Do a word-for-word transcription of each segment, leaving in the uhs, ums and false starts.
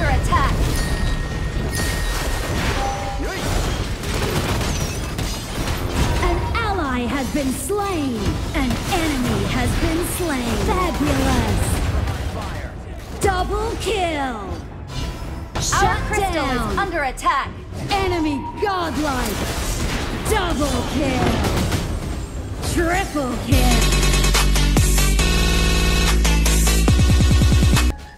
under attack. An ally has been slain. An enemy has been slain. Fabulous. Double kill. Shut Our crystal down. Is under attack. Enemy godlike. Double kill. Triple kill.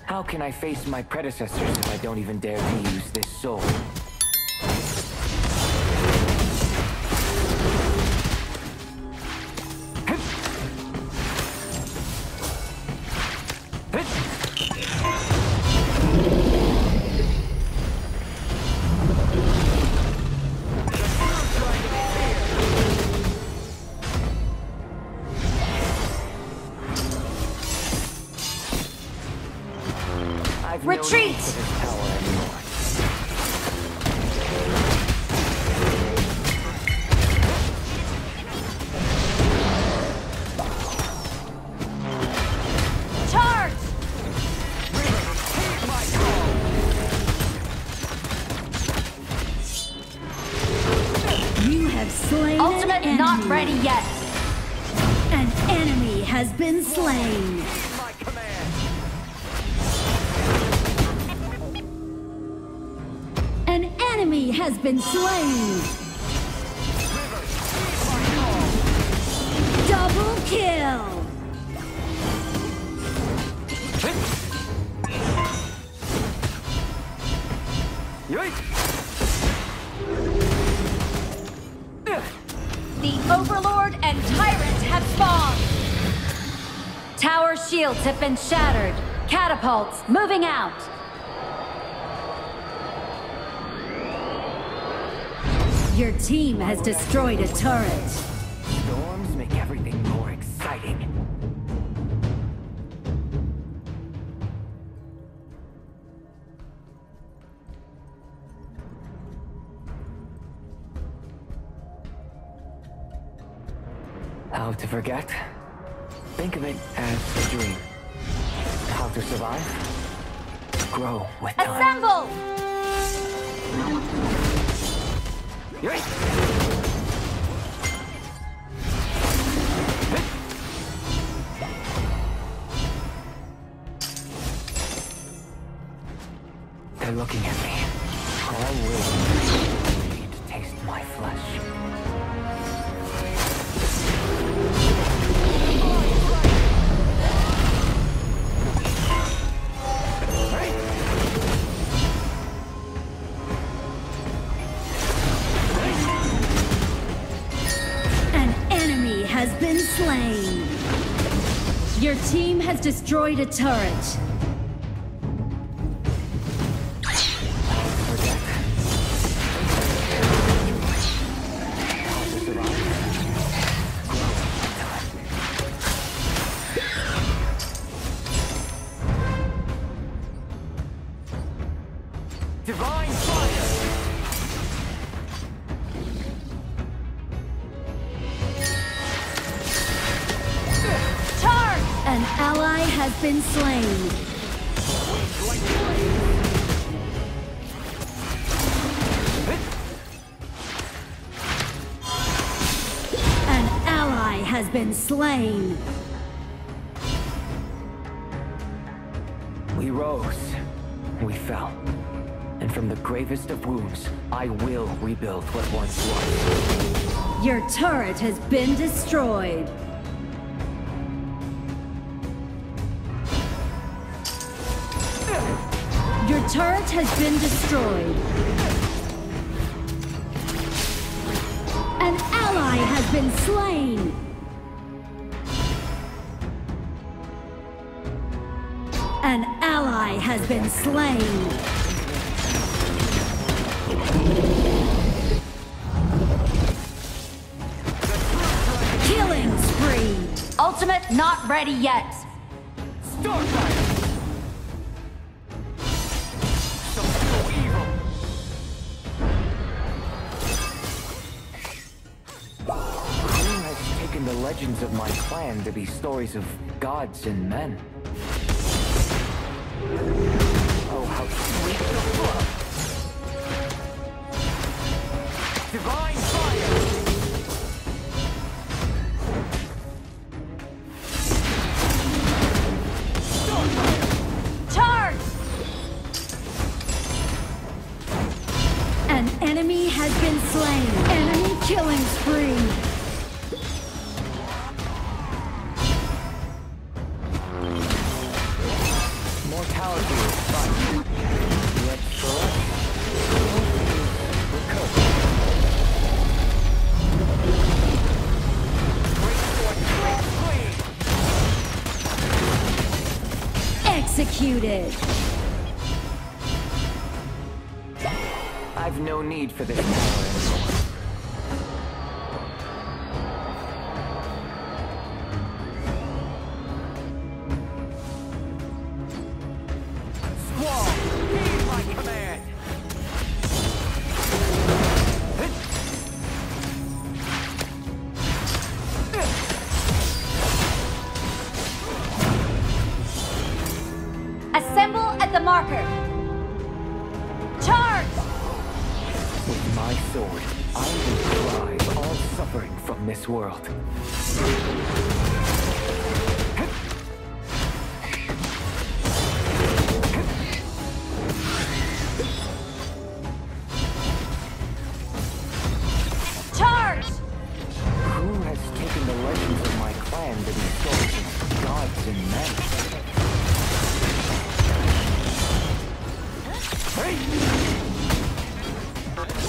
How can I face my predecessors if I don't even dare to use this soul? Retreat! Charge! You have slain Ultimate an enemy. Not ready yet. An enemy has been slain. Has been slain. Double kill. The Overlord and Tyrant have spawned. Tower shields have been shattered. Catapults moving out. Your team has destroyed a turret. Storms make everything more exciting. How to forget? Think of it as a dream. How to survive? Grow with time. Assemble! Right. They're looking at me. I will need to taste my flesh. Right. Has been slain. Your team has destroyed a turret. Divine fire. An ally has been slain. An ally has been slain. We rose, we fell, and from the gravest of wounds, I will rebuild what once was. Your turret has been destroyed. Your turret has been destroyed. An ally has been slain. An ally has been slain. Killing spree. Ultimate not ready yet. Starfire! The legends of my clan to be stories of gods and men. Oh, how Executed. I've no need for this Squall, heed my command. Assemble at the marker. Charge! With my sword, I will drive all suffering from this world.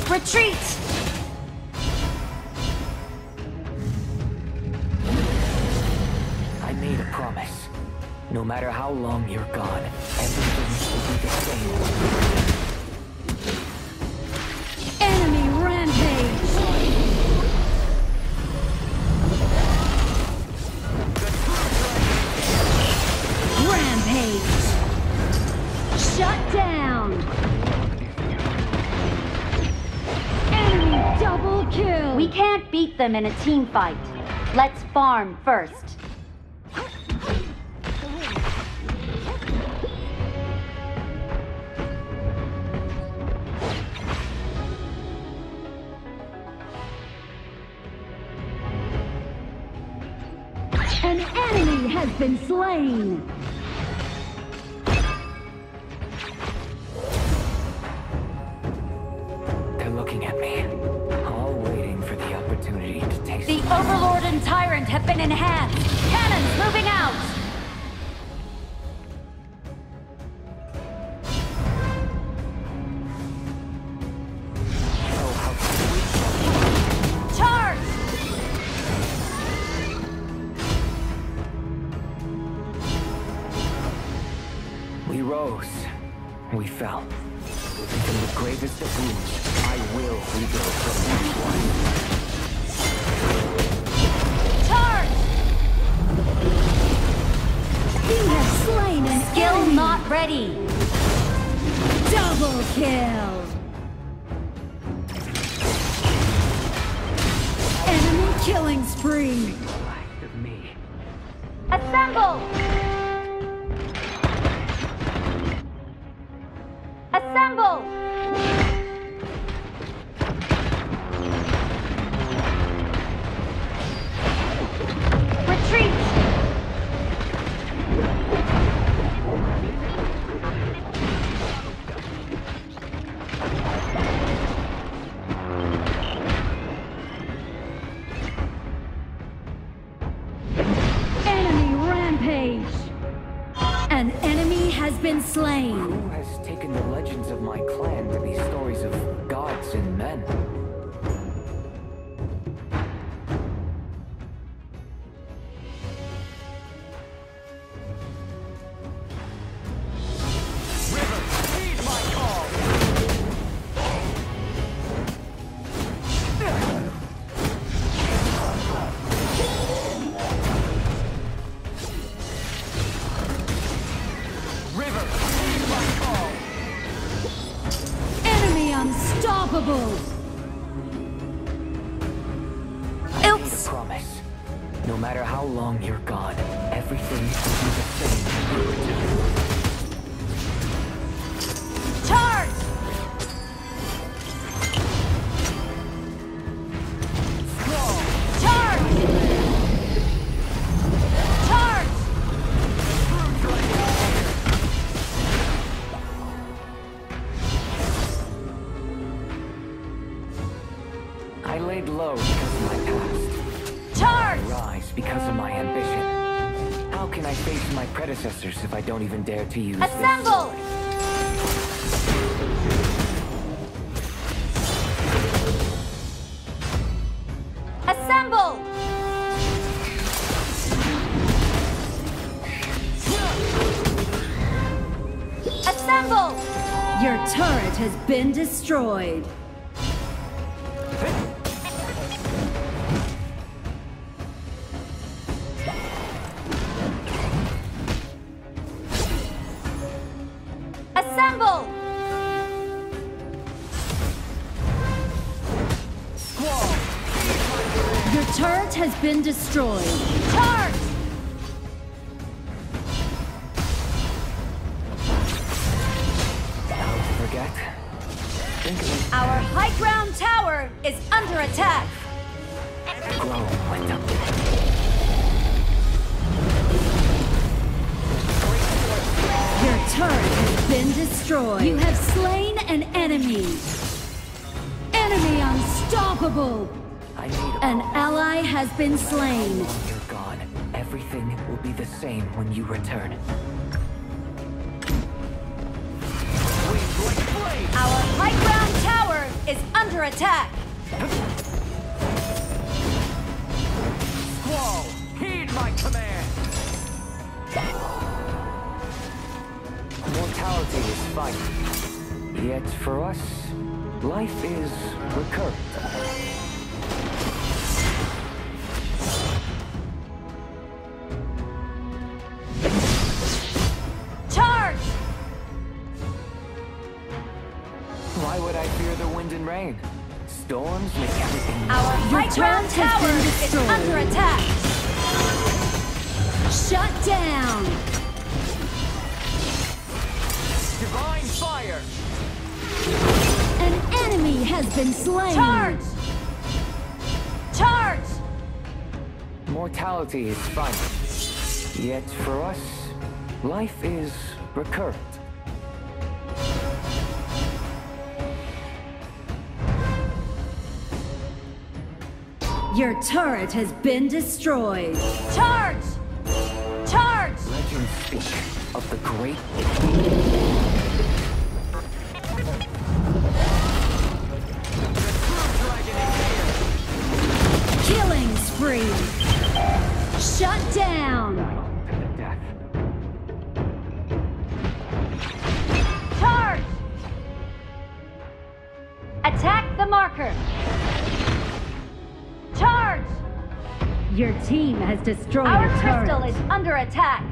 Retreat! I made a promise. No matter how long you're gone, everything will be the same. Enemy rampage! Rampage! Shut down! Double kill! We can't beat them in a team fight. Let's farm first. An enemy has been slain! The Overlord and Tyrant have been enhanced! Cannons moving out! Charge! We rose. We fell. From the gravest of wounds, I will rebuild from each one. Skill not ready. Double kill. Enemy killing spree. Assemble. Assemble. Retreat. An enemy has been slain. Who has taken the legends of my clan to be stories of gods and men? Oops. Promise. No matter how long you're gone, everything will be the same. can I face my predecessors if I don't even dare to use Assemble! This? Assemble! Assemble! Your turret has been destroyed. Assemble! Squall! Your turret has been destroyed. Charge! Don't forget. Think of it. Our high ground tower is under attack. Grow went up. Turret has been destroyed. You have slain an enemy. Enemy unstoppable. I need an ally has been slain. You're gone. Everything will be the same when you return. Our high ground tower is under attack. Squall, heed my command. Mortality is finite. Yet for us, life is recurrent. Charge! Why would I fear the wind and rain? Storms make everything. Our high ground tower is under attack. Shut down! Divine fire! An enemy has been slain! Charge! Charge! Mortality is finite. Yet for us, life is recurrent. Your turret has been destroyed! Charge! Charge! Legends speak of the great... Free. Shut down. Charge! Attack the marker. Charge! Your team has destroyed our turret. Our crystal is under attack.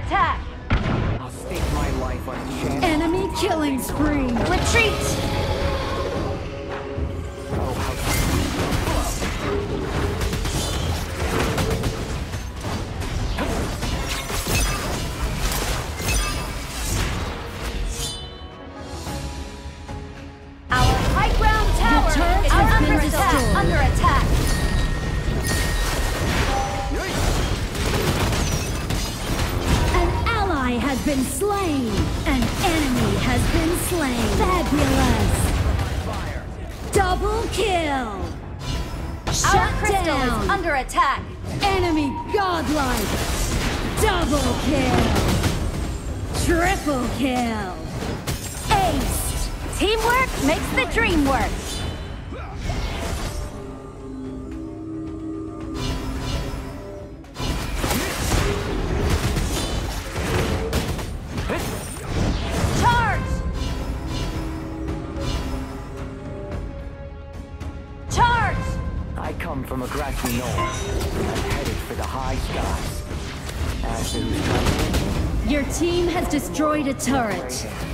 Attack! I'll stake my life on you. Enemy killing spree! Retreat! Oh, how... Our high ground tower is under attack! Under attack! Has been slain. An enemy has been slain. Fabulous. Double kill. Shut down. Is under attack. Enemy godlike. Double kill. Triple kill. Ace. Teamwork makes the dream work. I come from a grassy knoll, and I'm headed for the high skies. As it was coming... Your team has destroyed a turret. Starfire!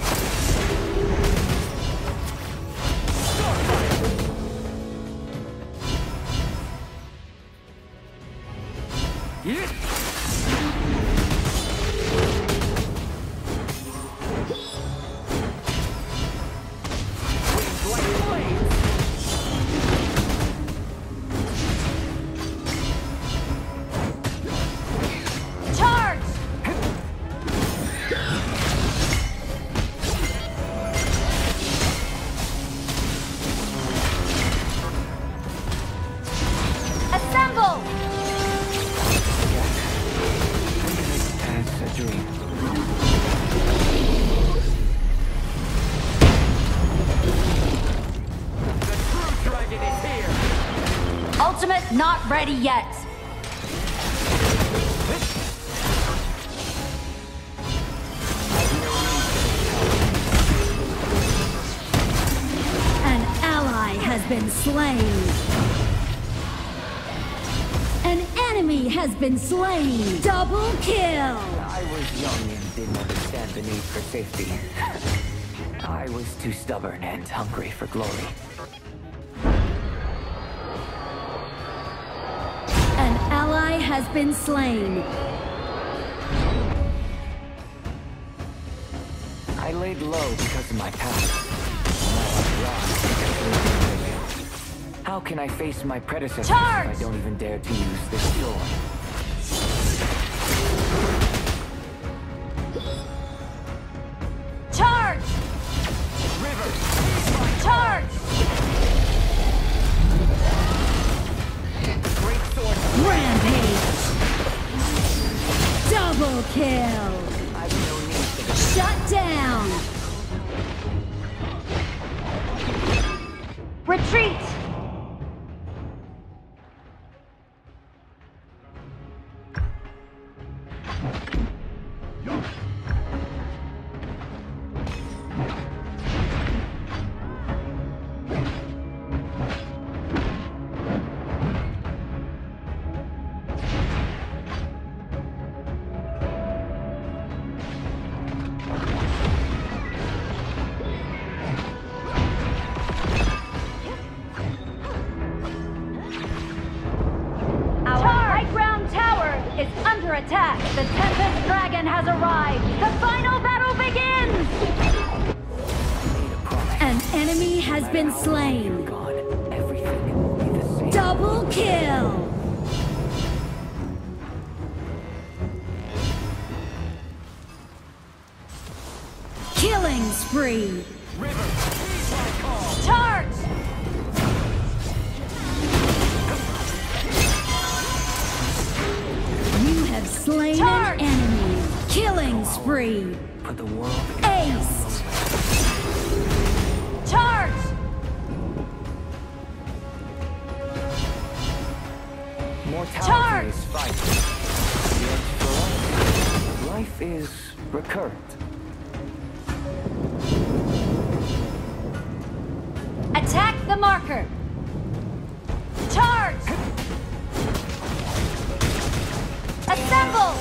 ultimate not ready yet. An ally has been slain. An enemy has been slain. Double kill. I was young and didn't understand the need for safety. I was too stubborn and hungry for glory. An ally has been slain. I laid low because of my past. How can I face my predecessors Charge! If I don't even dare to use this tool? Kill. Shut down. Retreat. Attack! The Tempest Dragon has arrived! The final battle begins! An enemy has been slain! Double kill! Killing spree! Charge! Slain an enemy. Killing spree. Put the world aced. Charge! Mortality is fighting. Life is recurrent. Attack the marker. Charge! Assemble!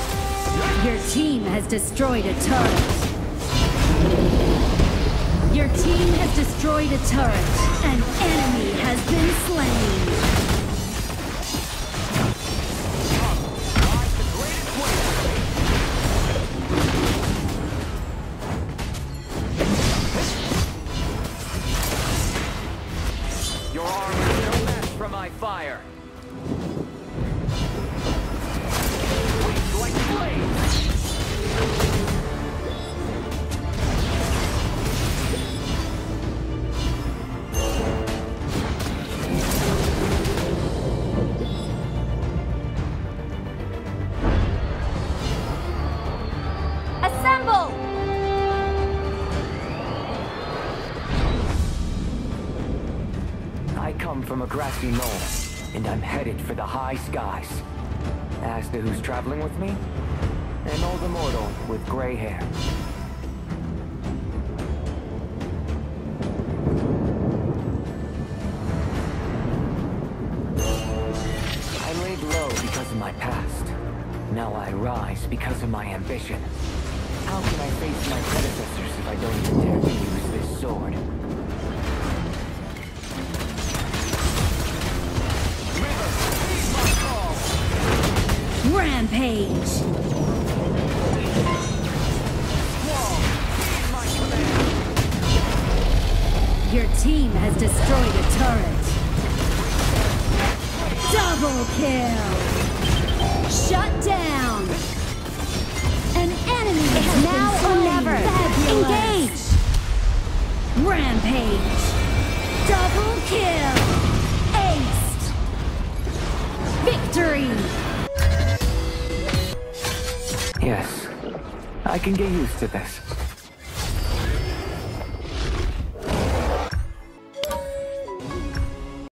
Your team has destroyed a turret. Your team has destroyed a turret. An enemy has been slain. Your arm is no match for my fire. From a grassy knoll, and I'm headed for the high skies. As to who's traveling with me, an old immortal with gray hair. I laid low because of my past. Now I rise because of my ambition. How can I face my predecessors if I don't even dare to use this sword? Rampage! Your team has destroyed a turret. Double kill! Shut down! An enemy is now or never! Engage! Rampage! Double kill! Aced! Victory! Yes, I can get used to this.